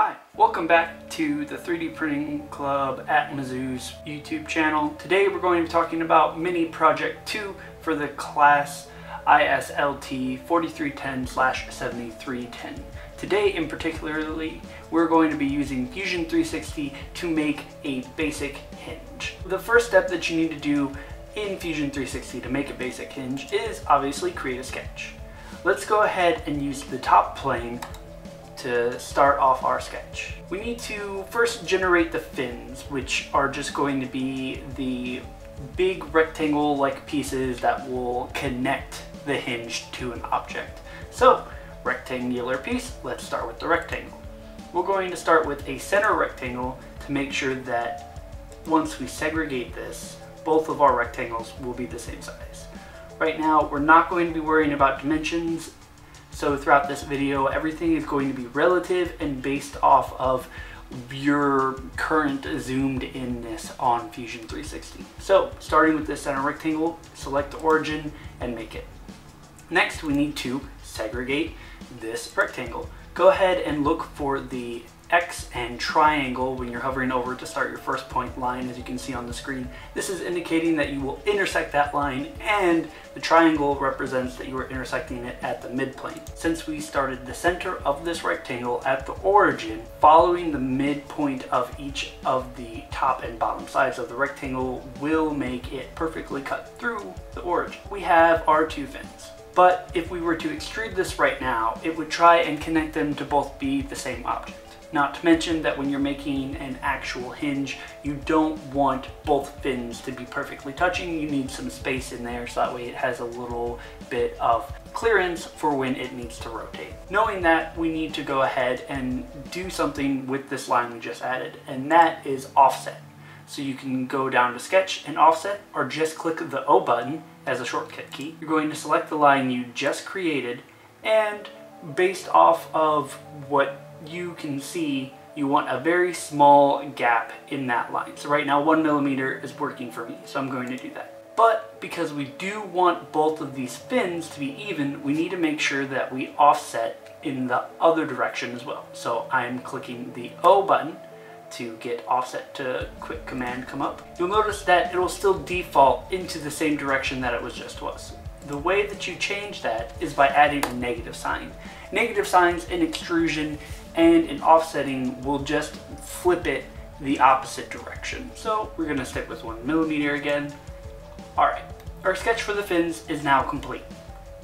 Hi, welcome back to the 3D Printing Club at Mizzou's YouTube channel. Today we're going to be talking about Mini Project 2 for the class ISLT 4310/7310. Today in particularly, we're going to be using Fusion 360 to make a basic hinge. The first step that you need to do in Fusion 360 to make a basic hinge is obviously create a sketch. Let's go ahead and use the top plane to start off our sketch. We need to first generate the fins, which are just going to be the big rectangle-like pieces that will connect the hinge to an object. So, rectangular piece, let's start with the rectangle. We're going to start with a center rectangle to make sure that once we segregate this, both of our rectangles will be the same size. Right now, we're not going to be worrying about dimensions. So throughout this video, everything is going to be relative and based off of your current zoomed inness on Fusion 360. So starting with this center rectangle, select the origin and make it. Next, we need to segregate this rectangle. Go ahead and look for the X and triangle when you're hovering over to start your first point line, as you can see on the screen. This is indicating that you will intersect that line, and the triangle represents that you are intersecting it at the midplane. Since we started the center of this rectangle at the origin, following the midpoint of each of the top and bottom sides of the rectangle will make it perfectly cut through the origin. We have our two fins. But if we were to extrude this right now, it would try and connect them to both be the same object. Not to mention that when you're making an actual hinge, you don't want both fins to be perfectly touching. You need some space in there so that way it has a little bit of clearance for when it needs to rotate. Knowing that, we need to go ahead and do something with this line we just added, and that is offset. So you can go down to sketch and offset, or just click the O button as a shortcut key. You're going to select the line you just created, and based off of what you can see, you want a very small gap in that line. So right now 1 millimeter is working for me, so I'm going to do that. But because we do want both of these fins to be even, we need to make sure that we offset in the other direction as well. So I'm clicking the O button to get offset to quick command come up. You'll notice that it'll still default into the same direction that it was. The way that you change that is by adding a negative sign. Negative signs in extrusion and in offsetting will just flip it the opposite direction. So we're gonna stick with 1 millimeter again. All right, our sketch for the fins is now complete.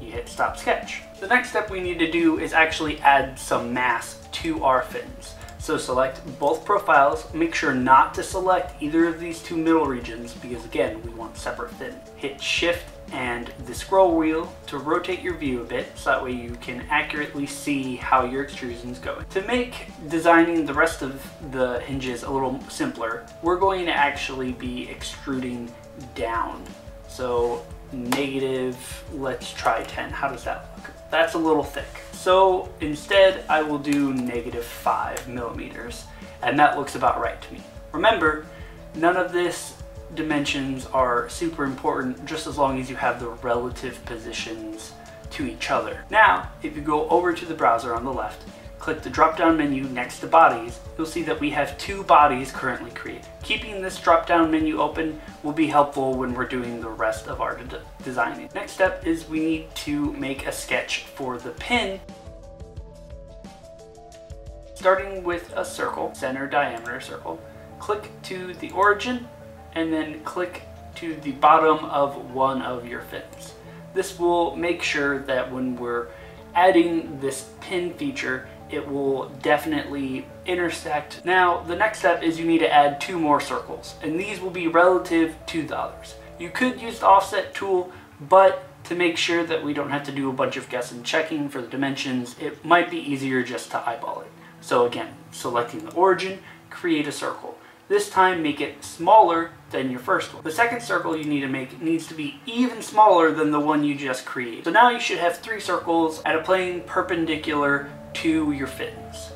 You hit stop sketch. The next step we need to do is actually add some mass to our fins. So select both profiles, make sure not to select either of these two middle regions because again, we want separate fins. Hit shift and the scroll wheel to rotate your view a bit so that way you can accurately see how your extrusion's going. To make designing the rest of the hinges a little simpler, we're going to actually be extruding down. So negative, let's try 10. How does that look? That's a little thick. So instead, I will do -5 millimeters, and that looks about right to me. Remember, none of this dimensions are super important, just as long as you have the relative positions to each other. Now, if you go over to the browser on the left, click the drop-down menu next to bodies, you'll see that we have two bodies currently created. Keeping this drop-down menu open will be helpful when we're doing the rest of our designing. Next step is we need to make a sketch for the pin. Starting with a circle, center diameter circle, click to the origin, and then click to the bottom of one of your fins. This will make sure that when we're adding this pin feature, it will definitely intersect. Now, the next step is you need to add two more circles, and these will be relative to the others. You could use the offset tool, but to make sure that we don't have to do a bunch of guess and checking for the dimensions, it might be easier just to eyeball it. So again, selecting the origin, create a circle. This time make it smaller than your first one. The second circle you need to make needs to be even smaller than the one you just created. So now you should have three circles at a plane perpendicular to your fins.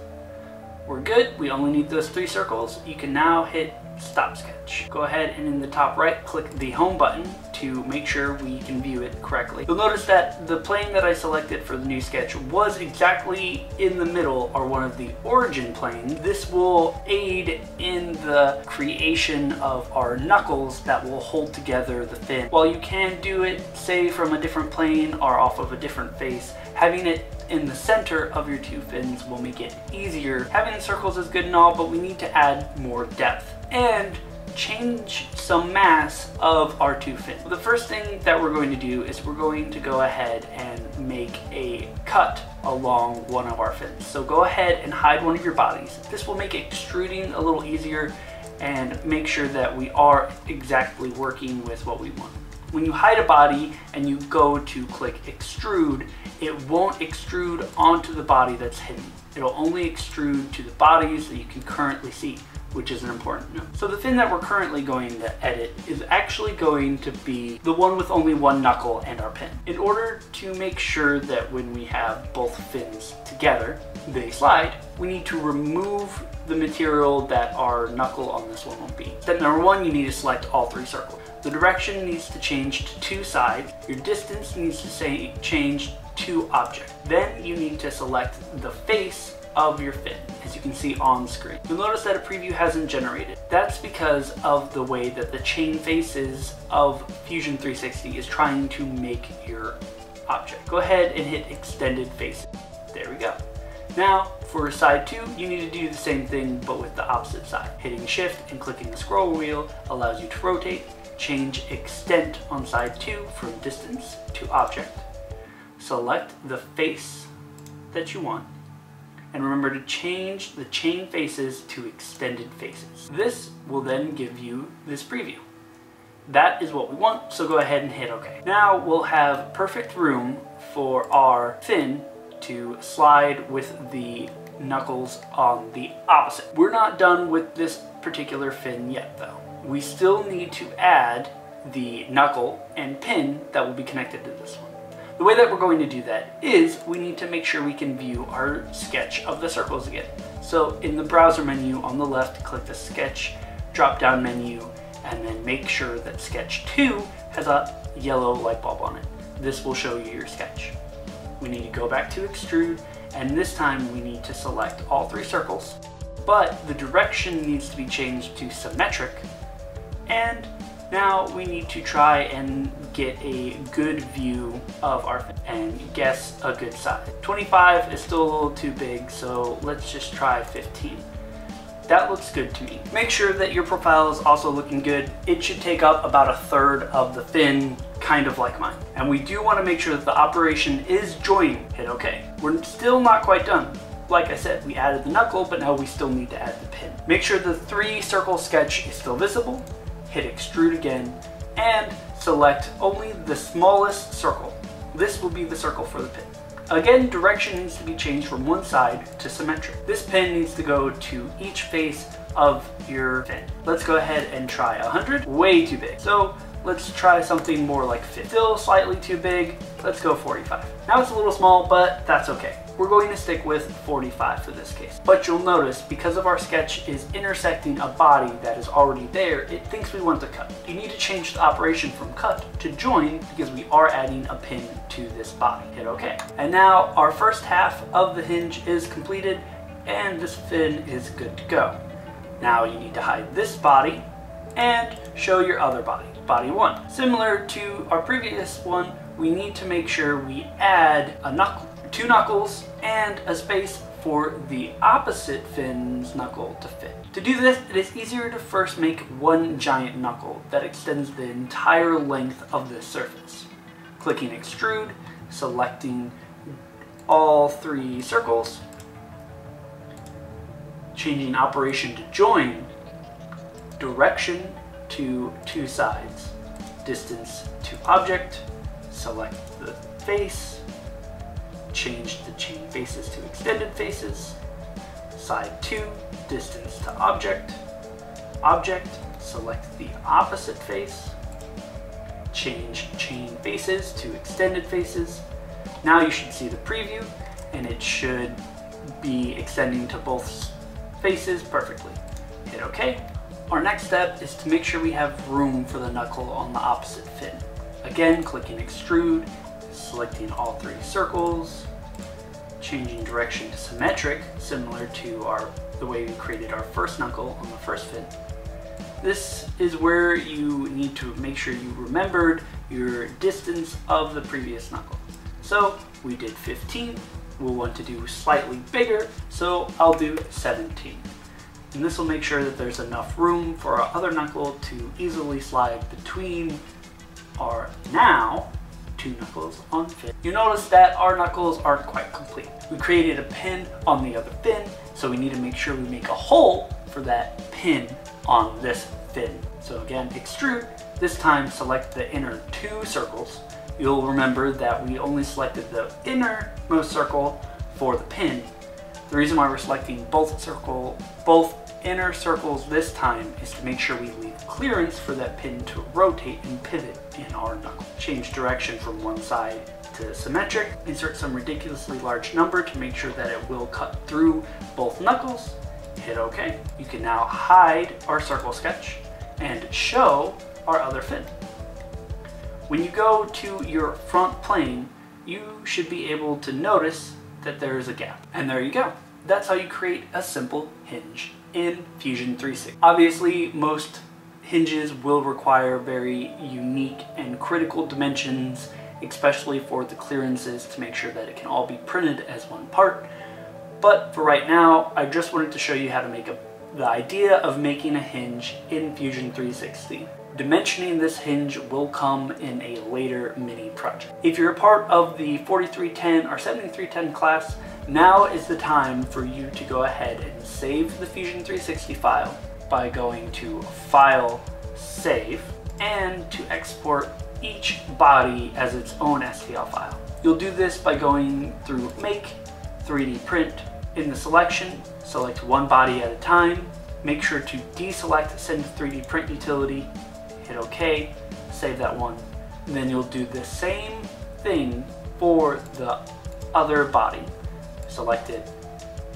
We're good, we only need those three circles. You can now hit stop sketch. Go ahead and in the top right, click the home button to make sure we can view it correctly. You'll notice that the plane that I selected for the new sketch was exactly in the middle, or one of the origin planes. This will aid in the creation of our knuckles that will hold together the fin. While you can do it, say, from a different plane or off of a different face, having it in the center of your two fins will make it easier. Having the circles is good and all, but we need to add more depth and change some mass of our two fins. The first thing that we're going to do is we're going to go ahead and make a cut along one of our fins. So go ahead and hide one of your bodies. This will make extruding a little easier and make sure that we are exactly working with what we want. When you hide a body and you go to click extrude, it won't extrude onto the body that's hidden. It'll only extrude to the bodies that you can currently see, which is an important note. So the fin that we're currently going to edit is actually going to be the one with only one knuckle and our pin. In order to make sure that when we have both fins together, they slide, we need to remove the material that our knuckle on this one will be. Step number one, you need to select all three circles. The direction needs to change to two sides. Your distance needs to change to object. Then you need to select the face of your fin, as you can see on screen. You'll notice that a preview hasn't generated. That's because of the way that the chain faces of Fusion 360 is trying to make your object. Go ahead and hit extended faces. There we go. Now, for side two, you need to do the same thing, but with the opposite side. Hitting shift and clicking the scroll wheel allows you to rotate, change extent on side two from distance to object. Select the face that you want, and remember to change the chain faces to extended faces. This will then give you this preview. That is what we want, so go ahead and hit OK. Now we'll have perfect room for our fin to slide with the knuckles on the opposite. We're not done with this particular fin yet though. We still need to add the knuckle and pin that will be connected to this one. The way that we're going to do that is we need to make sure we can view our sketch of the circles again. So in the browser menu on the left, click the sketch drop-down menu and then make sure that sketch 2 has a yellow light bulb on it. This will show you your sketch. We need to go back to extrude, and this time we need to select all three circles, but the direction needs to be changed to symmetric, and now we need to try and get a good view of our fin and guess a good size. 25 is still a little too big, so let's just try 15. That looks good to me. Make sure that your profile is also looking good. It should take up about a third of the fin, kind of like mine. And we do want to make sure that the operation is joining. Hit OK. We're still not quite done. Like I said, we added the knuckle, but now we still need to add the pin. Make sure the three circle sketch is still visible. Hit extrude again and select only the smallest circle. This will be the circle for the pin. Again, direction needs to be changed from one side to symmetric. This pin needs to go to each face of your fin. Let's go ahead and try 100. Way too big. So let's try something more like 50. Still slightly too big. Let's go 45. Now it's a little small, but that's okay. We're going to stick with 45 for this case. But you'll notice, because of our sketch is intersecting a body that is already there, it thinks we want to cut. You need to change the operation from cut to join because we are adding a pin to this body. Hit OK. And now our first half of the hinge is completed and this fin is good to go. Now you need to hide this body and show your other body, body one. Similar to our previous one, we need to make sure we add a knuckle. Two knuckles and a space for the opposite fin's knuckle to fit. To do this, it is easier to first make one giant knuckle that extends the entire length of this surface. Clicking extrude, selecting all three circles, changing operation to join, direction to two sides, distance to object, select the face, change the chain faces to extended faces, side 2, distance to object, select the opposite face, change chain faces to extended faces. Now you should see the preview and it should be extending to both faces perfectly. Hit OK, Our next step is to make sure we have room for the knuckle on the opposite fin. Again, clicking extrude, selecting all three circles, changing direction to symmetric, similar to the way we created our first knuckle on the first fin. This is where you need to make sure you remembered your distance of the previous knuckle. So we did 15, we'll want to do slightly bigger, so I'll do 17. And this will make sure that there's enough room for our other knuckle to easily slide between our now two knuckles on fin. You notice that our knuckles aren't quite complete. We created a pin on the other fin, so we need to make sure we make a hole for that pin on this fin. So again, extrude, this time select the inner two circles. You'll remember that we only selected the innermost circle for the pin. The reason why we're selecting both inner circles this time is to make sure we leave clearance for that pin to rotate and pivot in our knuckle. Change direction from one side to symmetric. Insert some ridiculously large number to make sure that it will cut through both knuckles. Hit OK. You can now hide our circle sketch and show our other fin. When you go to your front plane, you should be able to notice that there is a gap. And there you go. That's how you create a simple hinge in Fusion 360. Obviously, most hinges will require very unique and critical dimensions, especially for the clearances to make sure that it can all be printed as one part. But for right now, I just wanted to show you how to make the idea of making a hinge in Fusion 360. Dimensioning this hinge will come in a later mini project. If you're a part of the 4310 or 7310 class, now is the time for you to go ahead and save the Fusion 360 file by going to File, Save, and to export each body as its own STL file. You'll do this by going through Make, 3D Print. In the selection, select one body at a time. Make sure to deselect Send to 3D Print utility. Hit OK, save that one. And then you'll do the same thing for the other body. Select it,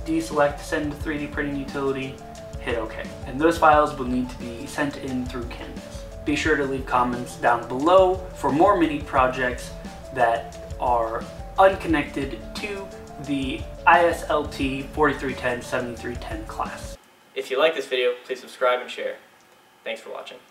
deselect Send to 3D Printing utility, hit OK. And those files will need to be sent in through Canvas. Be sure to leave comments down below for more mini projects that are unconnected to the ISLT 4310/7310 class. If you like this video, please subscribe and share. Thanks for watching.